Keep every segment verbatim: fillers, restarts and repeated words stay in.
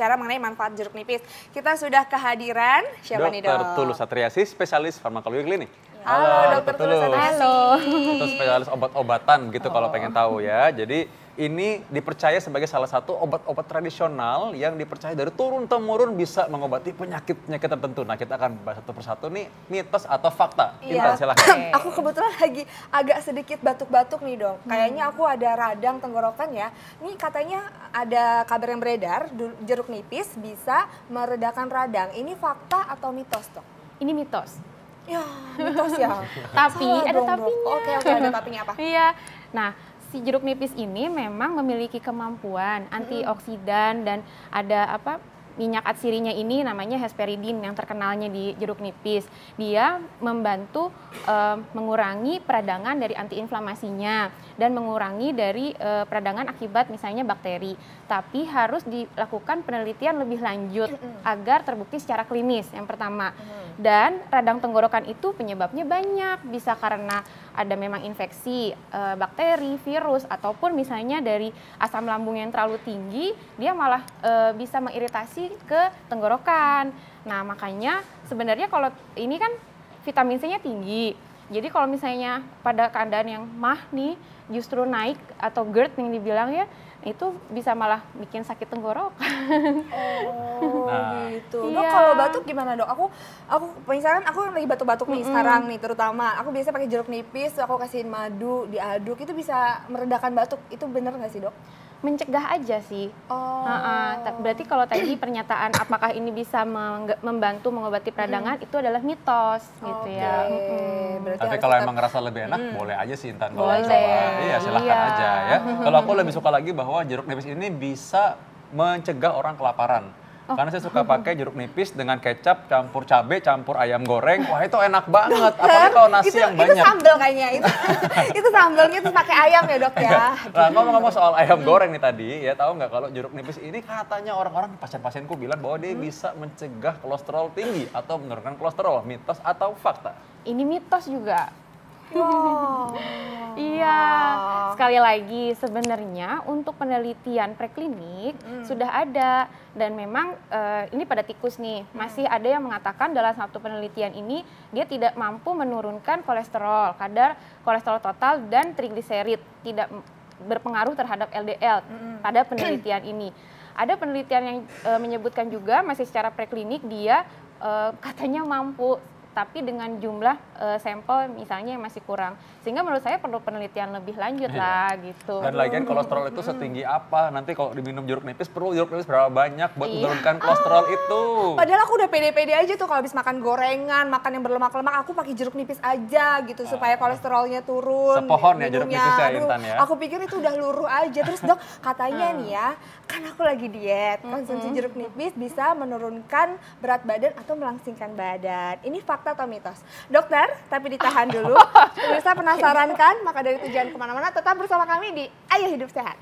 berbicara mengenai manfaat jeruk nipis. Kita sudah kehadiran siapa nih, Dok? dokter Tulus Satriasi, spesialis farmakologi klinik. Halo, Dokter Tulus Satriasi. Itu spesialis obat-obatan gitu oh. kalau pengen tahu ya. Jadi ini dipercaya sebagai salah satu obat-obat tradisional yang dipercaya dari turun-temurun bisa mengobati penyakit-penyakit tertentu. Nah, kita akan bahas satu persatu nih, mitos atau fakta. Intan, silahkan. Aku kebetulan lagi agak sedikit batuk-batuk nih, Dok. Kayaknya aku ada radang tenggorokan ya. Ini katanya ada kabar yang beredar, jeruk nipis bisa meredakan radang. Ini fakta atau mitos, Dok? Ini mitos. Ya, mitos ya. Tapi Salah ada dong, tapinya. Dok. Oke, oke, ada tapinya apa? Iya. Nah, si jeruk nipis ini memang memiliki kemampuan hmm. antioksidan dan ada apa? Minyak atsirinya ini namanya hesperidin yang terkenalnya di jeruk nipis. Dia membantu uh, mengurangi peradangan dari antiinflamasinya dan mengurangi dari uh, peradangan akibat misalnya bakteri. Tapi harus dilakukan penelitian lebih lanjut mm-hmm. agar terbukti secara klinis yang pertama. Mm-hmm. Dan radang tenggorokan itu penyebabnya banyak, bisa karena ada memang infeksi uh, bakteri, virus ataupun misalnya dari asam lambung yang terlalu tinggi, dia malah uh, bisa mengiritasi ke tenggorokan. Nah, makanya sebenarnya kalau ini kan vitamin C-nya tinggi. Jadi kalau misalnya pada keadaan yang mah nih justru naik atau GERD yang dibilang ya, itu bisa malah bikin sakit tenggorokan. Oh, nah, gitu. Dok, iya. kalau batuk gimana, Dok? Aku aku misalkan aku yang lagi batuk-batuk nih mm-hmm. sekarang nih terutama, aku biasanya pakai jeruk nipis, aku kasihin madu, diaduk, itu bisa meredakan batuk. Itu bener nggak sih, Dok? Mencegah aja sih. Oh. Nah, berarti kalau tadi pernyataan apakah ini bisa membantu mengobati peradangan hmm. itu adalah mitos gitu okay. ya. Hmm. Tapi kalau tetap... emang ngerasa lebih enak hmm. boleh aja sih, Intan, kalau coba. Iya, silahkan iya. aja ya. Kalau aku lebih suka lagi bahwa jeruk nipis ini bisa mencegah orang kelaparan. Oh. Karena saya suka pakai jeruk nipis dengan kecap, campur cabai, campur ayam goreng. Wah, itu enak banget. Apalagi kalau nasi itu, yang banyak. Itu sambal kayaknya. Itu, itu sambalnya itu pakai ayam ya, Dok ya. Nah, ngomong-ngomong soal ayam goreng nih tadi, ya tahu nggak kalau jeruk nipis ini katanya orang-orang, pasien-pasienku bilang bahwa dia hmm. bisa mencegah kolesterol tinggi atau menurunkan kolesterol. Mitos atau fakta? Ini mitos juga. Wow. Iya, wow. sekali lagi sebenarnya untuk penelitian preklinik mm. sudah ada dan memang e, ini pada tikus nih mm. masih ada yang mengatakan dalam satu penelitian ini dia tidak mampu menurunkan kolesterol, kadar kolesterol total dan trigliserid tidak berpengaruh terhadap L D L mm. pada penelitian ini. Ada penelitian yang e, menyebutkan juga masih secara preklinik dia e, katanya mampu. Tapi dengan jumlah uh, sampel misalnya yang masih kurang. Sehingga menurut saya perlu penelitian lebih lanjut lah iya. gitu. Dan lagian kolesterol itu setinggi apa? Nanti kalau diminum jeruk nipis perlu jeruk nipis berapa banyak buat iya. menurunkan kolesterol ah, itu? Padahal aku udah pede-pede aja tuh kalau habis makan gorengan, makan yang berlemak-lemak, aku pakai jeruk nipis aja gitu. Ah. Supaya kolesterolnya turun. Sepohon ya jeruk nipisnya, Intan ya. Aku pikir itu udah luruh aja. Terus, Dok, katanya nih ya, kan aku lagi diet. Konsumsi jeruk nipis bisa menurunkan berat badan atau melangsingkan badan. Ini fakta atau mitos? Dokter, tapi ditahan dulu. Pemirsa penasaran kan? Maka dari itu jangan kemana-mana, tetap bersama kami di Ayo Hidup Sehat.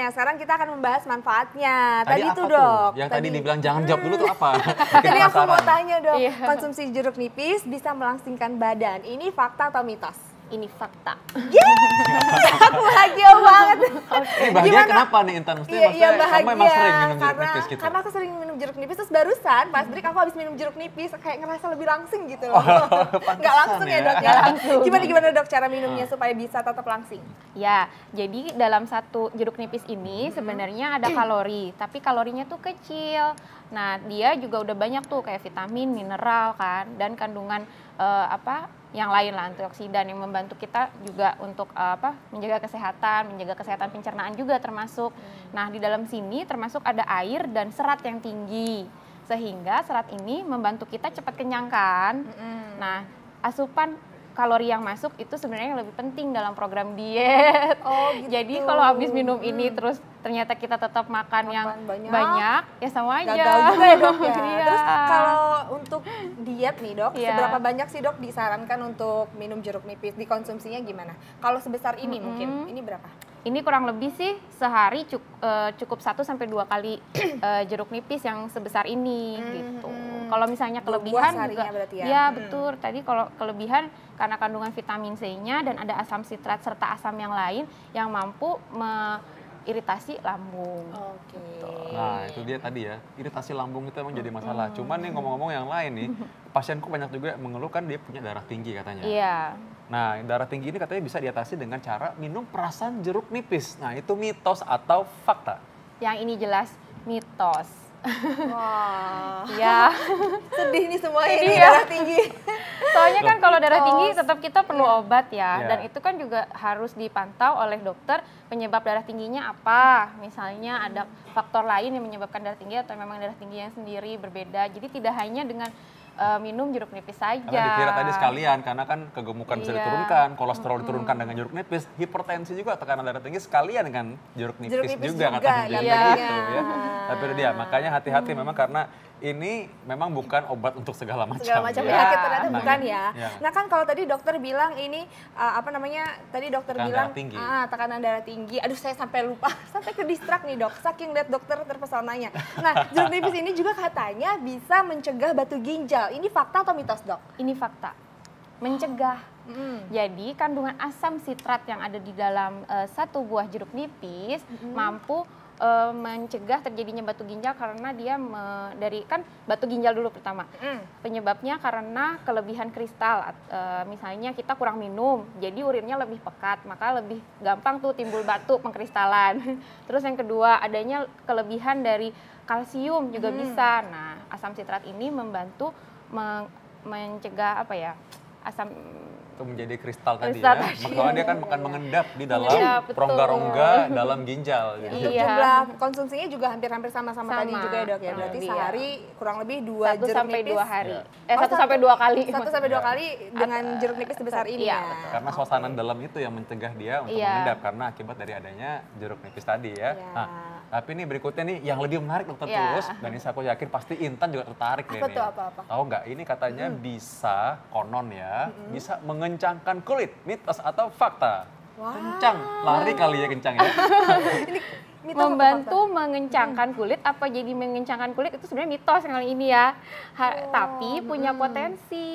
Ya, sekarang kita akan membahas manfaatnya. Tadi, tadi itu, Dok. Tuh? Yang tadi, tadi dibilang jangan jawab dulu tuh apa? Tadi aku mau tanya, Dok. Iya. Konsumsi jeruk nipis bisa melangsingkan badan. Ini fakta atau mitos? Ini fakta. Yeah! Aku bahagia banget. Okay. Bahagia gimana? Kenapa nih, Intan? Mesti iya, iya, bahagia. Kamu emang sering minum jeruk karena, nipis gitu? Karena aku sering minum jeruk nipis, terus barusan pas break aku habis minum jeruk nipis kayak ngerasa lebih langsing gitu loh. Oh, Gak langsung ya, ya Dok ya? Gimana-gimana Dok cara minumnya supaya bisa tetap langsing? Ya, jadi dalam satu jeruk nipis ini hmm. sebenarnya ada kalori, tapi kalorinya tuh kecil. Nah, dia juga udah banyak tuh kayak vitamin, mineral kan, dan kandungan uh, apa? yang lain lah, antioksidan yang membantu kita juga untuk apa menjaga kesehatan, menjaga kesehatan pencernaan juga termasuk. Hmm. Nah, di dalam sini termasuk ada air dan serat yang tinggi. Sehingga serat ini membantu kita cepat kenyang kan. Hmm. Nah, asupan kalori yang masuk itu sebenarnya yang lebih penting dalam program diet. Oh, gitu. Jadi kalau habis minum hmm. ini terus ternyata kita tetap makan Makan yang banyak, banyak ya sama aja. Gagal juga ya, Dok ya. Terus kalau untuk diet nih dok, yeah. seberapa banyak sih dok disarankan untuk minum jeruk nipis? Dikonsumsinya gimana? Kalau sebesar ini mm-hmm. mungkin, ini berapa? Ini kurang lebih sih sehari cukup satu sampai dua kali jeruk nipis yang sebesar ini mm-hmm. gitu. Kalau misalnya kelebihan juga, ya, ya hmm. betul. Tadi kalau kelebihan karena kandungan vitamin C-nya dan ada asam sitrat serta asam yang lain yang mampu mengiritasi lambung. Oke. Okay. Nah itu dia tadi ya, iritasi lambung itu emang jadi masalah. Hmm. Cuman nih ngomong-ngomong yang lain nih, pasienku banyak juga mengeluhkan dia punya darah tinggi katanya. Iya. Yeah. Nah darah tinggi ini katanya bisa diatasi dengan cara minum perasan jeruk nipis. Nah itu mitos atau fakta? Yang ini jelas mitos. Wah, wow. ya sedih nih semua ini ya. Darah tinggi. Soalnya kan kalau darah tinggi tetap kita perlu obat ya, yeah. dan itu kan juga harus dipantau oleh dokter penyebab darah tingginya apa. Misalnya ada faktor lain yang menyebabkan darah tinggi atau memang darah tingginya sendiri berbeda. Jadi tidak hanya dengan Uh, minum jeruk nipis saja. Karena dikira tadi sekalian, karena kan kegemukan iya. bisa diturunkan, kolesterol mm-hmm. diturunkan dengan jeruk nipis, hipertensi juga tekanan darah tinggi sekalian dengan jeruk nipis, jeruk nipis juga, juga katanya iya. gitu ya. Tapi dia makanya hati-hati hmm. memang karena ini memang bukan obat untuk segala macam. Segala macam ya. Penyakit ternyata nah, bukan ya. ya. Nah kan kalau tadi dokter bilang ini uh, apa namanya? Tadi dokter tekanan bilang darah ah, tekanan darah tinggi. Aduh saya sampai lupa, sampai ke distrak nih dok. Saking lihat dokter terpesonanya. Nah jeruk nipis ini juga katanya bisa mencegah batu ginjal. Ini fakta atau mitos dok? Ini fakta. Mencegah. Mm. Jadi kandungan asam sitrat yang ada di dalam uh, satu buah jeruk nipis mm. mampu Uh, mencegah terjadinya batu ginjal karena dia me, dari kan batu ginjal dulu pertama mm. penyebabnya karena kelebihan kristal uh, misalnya kita kurang minum jadi urinnya lebih pekat maka lebih gampang tuh timbul batu pengkristalan. Terus yang kedua adanya kelebihan dari kalsium juga mm. bisa. Nah asam sitrat ini membantu men mencegah apa ya asam itu menjadi kristal, kristal tadi ya, makanya dia kan makan mengendap di dalam rongga-rongga ya, dalam ginjal. Ya, gitu. Jumlah konsumsinya juga hampir-hampir sama-sama tadi juga ya dok ya, berarti ya. Sehari kurang lebih dua jeruk nipis. satu sampai dua hari, eh satu sampai dua kali. satu sampai dua kali dengan jeruk nipis sebesar ini ya. ya. Karena suasana okay. dalam itu yang mencegah dia untuk ya. mengendap, karena akibat dari adanya jeruk nipis tadi ya. ya. Nah, tapi nih berikutnya nih yang lebih menarik dokter yeah. Tulus dan ini aku yakin pasti Intan juga tertarik apa deh tuh, apa, apa. Tahu nggak ini katanya hmm. bisa konon ya hmm. bisa mengencangkan kulit, mitos atau fakta? Wow. Kencang, lari kali ya kencang ya. Ini mitos membantu mengencangkan kulit apa jadi mengencangkan kulit itu sebenarnya mitos yang kali ini ya. Ha, oh, tapi punya hmm. potensi.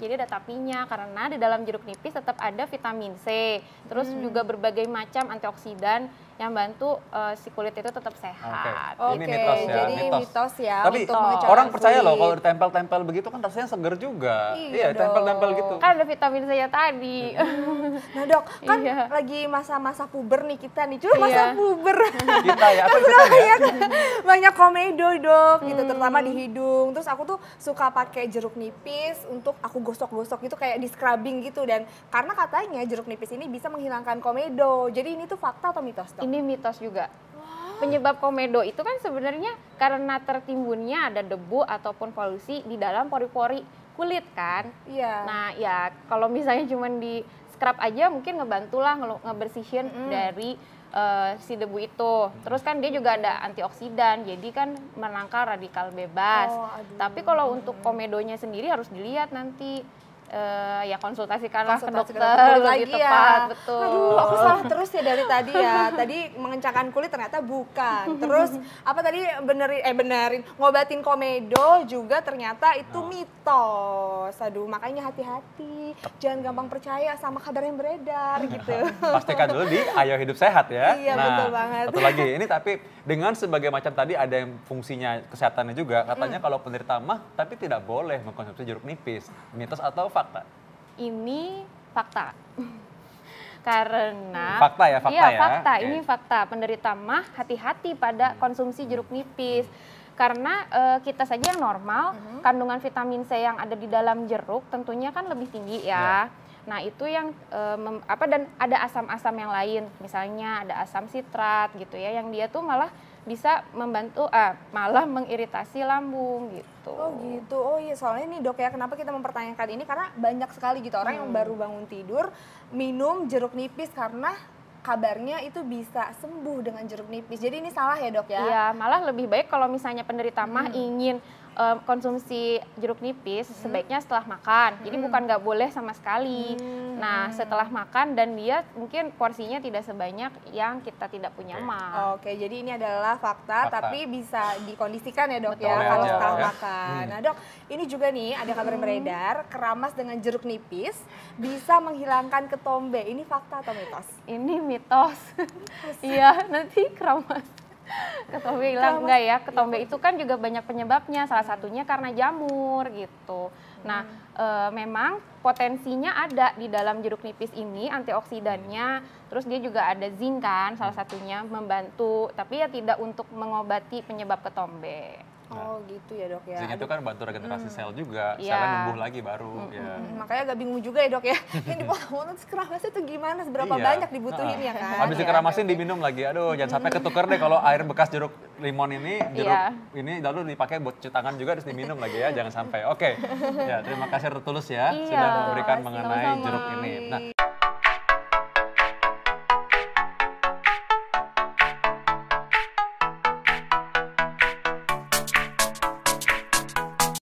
Jadi ada tapinya karena di dalam jeruk nipis tetap ada vitamin C. Terus hmm. juga berbagai macam antioksidan yang bantu uh, si kulit itu tetap sehat. Oke, okay. okay. ini mitos ya. Jadi mitos, mitos ya. Tapi mitos. Orang percaya loh kalau ditempel-tempel begitu kan rasanya seger juga. Iya, iya tempel-tempel gitu. Kan ada vitamin C ya tadi. Nah dok, kan iya. lagi masa-masa puber nih kita nih. Cuma masa iya. puber. Kita ya, aku kita banyak, ya. banyak komedo dok, hmm. gitu terutama di hidung. Terus aku tuh suka pakai jeruk nipis untuk aku gosok-gosok gitu kayak di scrubbing gitu. Dan karena katanya jeruk nipis ini bisa menghilangkan komedo. Jadi ini tuh fakta atau mitos dok? Ini mitos juga. Penyebab komedo itu kan sebenarnya karena tertimbunnya ada debu ataupun polusi di dalam pori-pori kulit kan. Iya. Nah ya kalau misalnya cuma di scrub aja mungkin ngebantulah ngebersihin mm. dari uh, si debu itu. Terus kan dia juga ada antioksidan jadi kan menangkal radikal bebas. Oh, tapi kalau mm. untuk komedonya sendiri harus dilihat nanti. Uh, ya konsultasikanlah konsultasi ke dokter lebih lagi tepat, ya. betul. Aduh, aku salah terus ya dari tadi ya. Tadi mengencangkan kulit ternyata bukan. Terus apa tadi benerin eh benerin ngobatin komedo juga ternyata itu oh. mitos. Aduh, makanya hati-hati. Jangan gampang percaya sama kabar yang beredar gitu. Pastikan dulu di Ayo Hidup Sehat ya. Iya, nah, betul banget. Satu lagi ini tapi dengan sebagai macam tadi ada yang fungsinya kesehatannya juga. Katanya mm. kalau penderita mah tapi tidak boleh mengkonsumsi jeruk nipis. Mitos atau fakta? Ini fakta. Karena fakta ya, fakta iya, ya. fakta. Okay. Ini fakta. Penderita mah hati-hati pada konsumsi jeruk nipis. Karena uh, kita saja yang normal, uh-huh. kandungan vitamin C yang ada di dalam jeruk tentunya kan lebih tinggi ya. Yeah. Nah, itu yang uh, mem, apa dan ada asam-asam yang lain. Misalnya ada asam sitrat gitu ya yang dia tuh malah bisa membantu, ah, malah mengiritasi lambung gitu. Oh gitu, oh iya soalnya nih dok ya kenapa kita mempertanyakan ini karena banyak sekali gitu orang hmm. yang baru bangun tidur minum jeruk nipis karena kabarnya itu bisa sembuh dengan jeruk nipis. Jadi ini salah ya dok ya? Iya malah lebih baik kalau misalnya penderita mah hmm. ingin um, konsumsi jeruk nipis hmm. sebaiknya setelah makan. Jadi hmm. bukan nggak boleh sama sekali. Hmm. Nah, setelah makan dan dia mungkin porsinya tidak sebanyak yang kita tidak punya mah. Oke, jadi ini adalah fakta, fakta. tapi bisa dikondisikan ya dok. Betul, ya kalau setelah ya. makan. Hmm. Nah dok, ini juga nih ada kabar hmm. beredar keramas dengan jeruk nipis bisa menghilangkan ketombe. Ini fakta atau mitos? Ini mitos. Iya, nanti keramas. Ketombe hilang enggak ya? Ketombe itu kan juga banyak penyebabnya, salah satunya karena jamur gitu. Nah, e, memang potensinya ada di dalam jeruk nipis ini antioksidannya, terus dia juga ada zinc kan, salah satunya membantu, tapi ya tidak untuk mengobati penyebab ketombe. Nah, oh gitu ya dok ya. Zinc itu kan bantu regenerasi hmm. sel juga, ya. selnya numbuh lagi baru. Hmm. Ya. Makanya agak bingung juga ya dok ya. Ini dipotong-potong keramasnya itu gimana? Seberapa iya. banyak dibutuhin nah. ya kan? Habis dikeramasin ya, diminum lagi. Aduh, jangan sampai ketukar deh kalau air bekas jeruk limon ini, jeruk ya. ini lalu dipakai buat cuci tangan juga terus diminum lagi ya, jangan sampai. Oke, okay. ya terima kasih Dokter Tulus ya iya. sudah memberikan mengenai Sama-sama. jeruk ini. Nah.